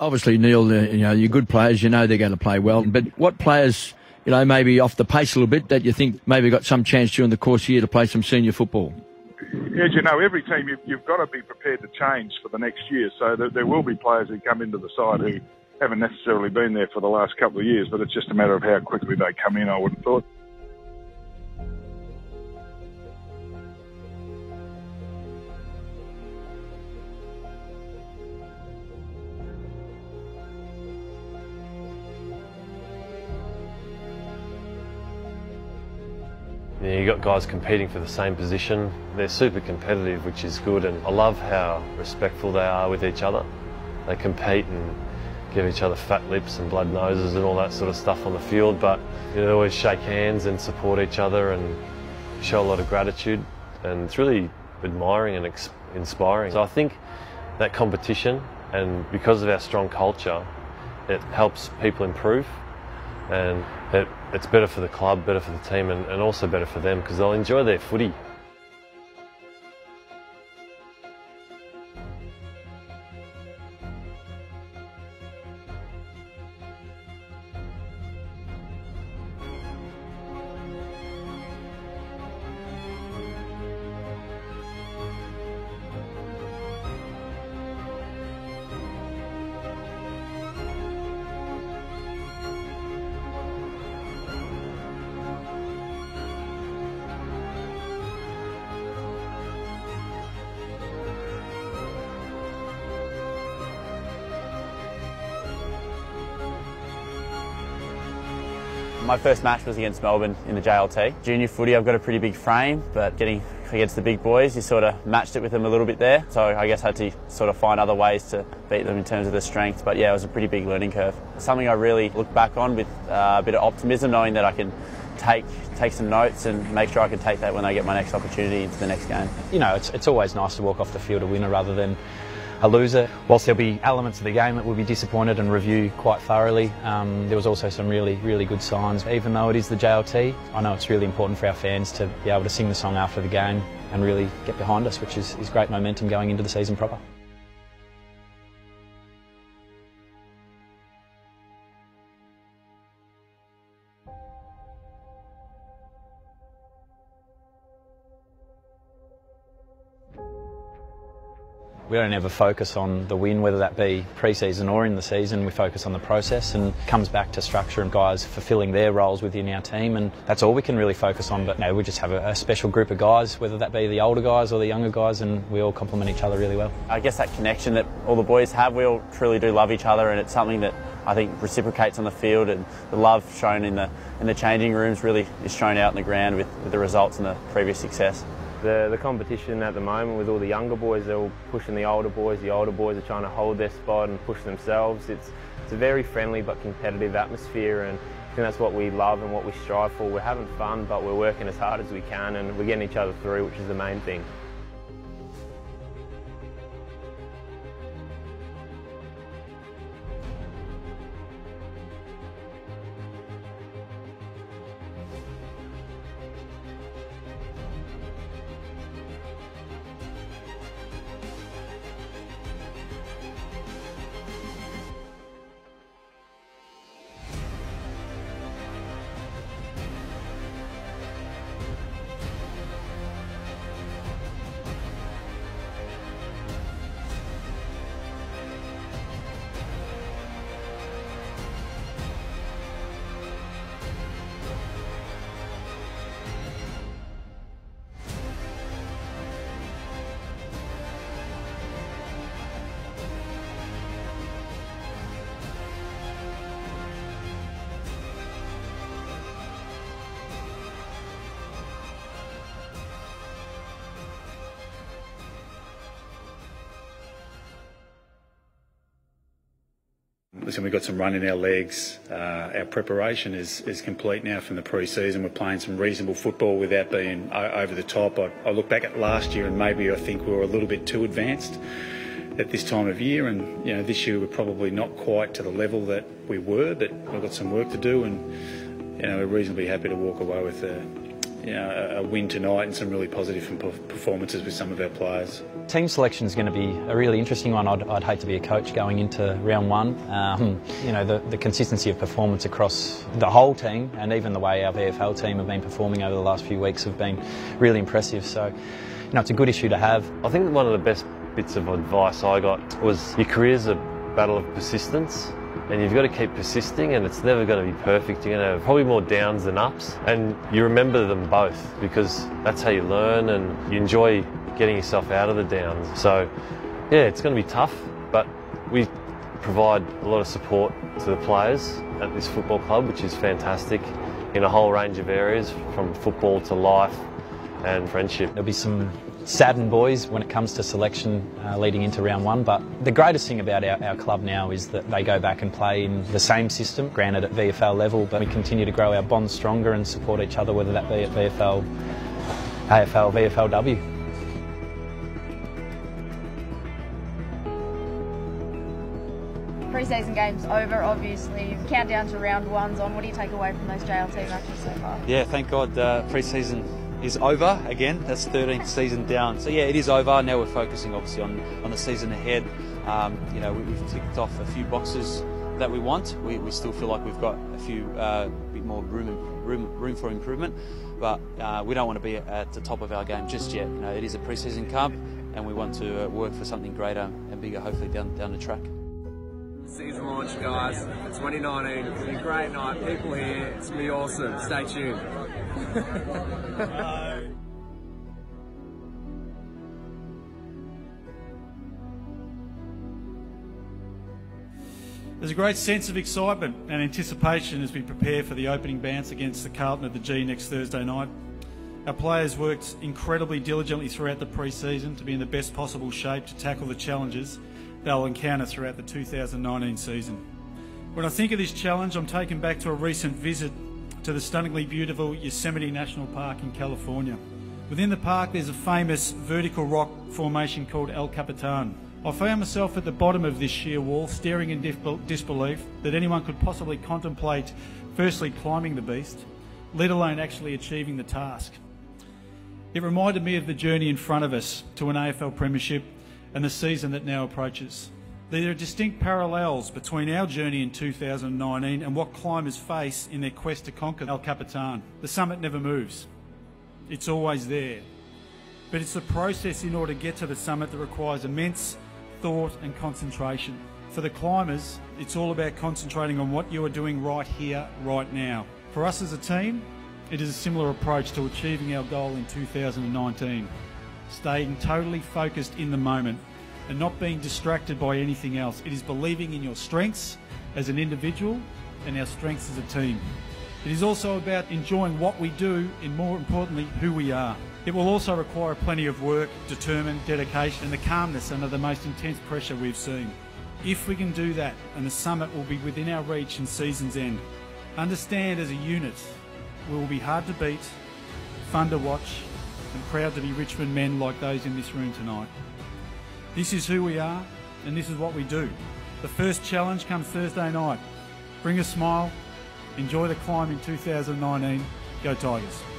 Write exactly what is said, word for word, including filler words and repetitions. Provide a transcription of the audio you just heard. obviously, Neil, you know, you're good players. You know they're going to play well. But what players, you know, maybe off the pace a little bit that you think maybe got some chance during the course of the year to play some senior football? As you know, every team, you've, you've got to be prepared to change for the next year. So there, there will be players who come into the side who haven't necessarily been there for the last couple of years, but it's just a matter of how quickly they come in, I would have thought. You've got guys competing for the same position. They're super competitive, which is good, and I love how respectful they are with each other. They compete and give each other fat lips and blood noses and all that sort of stuff on the field, but you know, they always shake hands and support each other and show a lot of gratitude, and it's really admiring and inspiring. So I think that competition, and because of our strong culture, it helps people improve, and it, it's better for the club, better for the team, and, and also better for them because they'll enjoy their footy. My first match was against Melbourne in the J L T. Junior footy, I've got a pretty big frame, but getting against the big boys, you sort of matched it with them a little bit there. So I guess I had to sort of find other ways to beat them in terms of the strength. But yeah, it was a pretty big learning curve. Something I really look back on with uh, a bit of optimism, knowing that I can take take some notes and make sure I can take that when I get my next opportunity into the next game. You know, it's, it's always nice to walk off the field a winner rather than a loser. Whilst there'll be elements of the game that we'll be disappointed and review quite thoroughly, um, there was also some really, really good signs. Even though it is the J L T, I know it's really important for our fans to be able to sing the song after the game and really get behind us, which is, is great momentum going into the season proper. We don't ever focus on the win, whether that be pre-season or in the season. We focus on the process, and it comes back to structure and guys fulfilling their roles within our team, and that's all we can really focus on. But no, we just have a, a special group of guys, whether that be the older guys or the younger guys, and we all complement each other really well. I guess that connection that all the boys have, we all truly do love each other, and it's something that I think reciprocates on the field, and the love shown in the, in the changing rooms really is shown out on the ground with, with the results and the previous success. The, the competition at the moment with all the younger boys, they're all pushing the older boys. The older boys are trying to hold their spot and push themselves. It's, it's a very friendly but competitive atmosphere, and I think that's what we love and what we strive for. We're having fun, but we're working as hard as we can, and we're getting each other through, which is the main thing. Listen, we've got some run in our legs. Uh, our preparation is, is complete now from the pre-season. We're playing some reasonable football without being over the top. I, I look back at last year and maybe I think we were a little bit too advanced at this time of year, and you know, this year we're probably not quite to the level that we were, but we've got some work to do, and you know, we're reasonably happy to walk away with a, you know, a win tonight and some really positive performances with some of our players. Team selection is going to be a really interesting one. I'd, I'd hate to be a coach going into round one. Um, you know, the, the consistency of performance across the whole team, and even the way our V F L team have been performing over the last few weeks, have been really impressive. So, you know, it's a good issue to have. I think one of the best bits of advice I got was your career's a battle of persistence. And you've got to keep persisting, and it's never going to be perfect. You're going to have probably more downs than ups, and you remember them both because that's how you learn, and you enjoy getting yourself out of the downs. So yeah, it's going to be tough, but we provide a lot of support to the players at this football club, which is fantastic, in a whole range of areas, from football to life and friendship. There'll be some saddened boys when it comes to selection uh, leading into round one, but the greatest thing about our, our club now is that they go back and play in the same system, granted at V F L level, but we continue to grow our bonds stronger and support each other, whether that be at V F L, A F L, V F L W. Pre-season game's over, obviously. Countdown to round one's on. What do you take away from those J L T matches so far? Yeah, thank God uh, pre-season is over again. That's thirteenth season down. So yeah, it is over. Now we're focusing obviously on, on the season ahead. Um, you know, we've ticked off a few boxes that we want. We, we still feel like we've got a few uh, bit more room, room, room for improvement, but uh, we don't want to be at the top of our game just yet. You know, it is a pre-season cup, and we want to uh, work for something greater and bigger, hopefully down, down the track. Season launch, guys. It's twenty nineteen. It's been a great night. People here. It's gonna be awesome. Stay tuned. No. There's a great sense of excitement and anticipation as we prepare for the opening bounce against the Carlton at the G next Thursday night. Our players worked incredibly diligently throughout the pre-season to be in the best possible shape to tackle the challenges they'll encounter throughout the two thousand nineteen season. When I think of this challenge, I'm taken back to a recent visit to the stunningly beautiful Yosemite National Park in California. Within the park, there's a famous vertical rock formation called El Capitan. I found myself at the bottom of this sheer wall, staring in disbelief that anyone could possibly contemplate firstly climbing the beast, let alone actually achieving the task. It reminded me of the journey in front of us to an A F L premiership and the season that now approaches. There are distinct parallels between our journey in two thousand nineteen and what climbers face in their quest to conquer El Capitan. The summit never moves. It's always there. But it's the process in order to get to the summit that requires immense thought and concentration. For the climbers, it's all about concentrating on what you are doing right here, right now. For us as a team, it is a similar approach to achieving our goal in two thousand nineteen. Staying totally focused in the moment and not being distracted by anything else. It is believing in your strengths as an individual and our strengths as a team. It is also about enjoying what we do and, more importantly, who we are. It will also require plenty of work, determined dedication and the calmness under the most intense pressure we've seen. If we can do that, and the summit will be within our reach and season's end. Understand as a unit, we will be hard to beat, fun to watch, and proud to be Richmond men like those in this room tonight. This is who we are, and this is what we do. The first challenge comes Thursday night. Bring a smile, enjoy the climb in two thousand nineteen, go Tigers.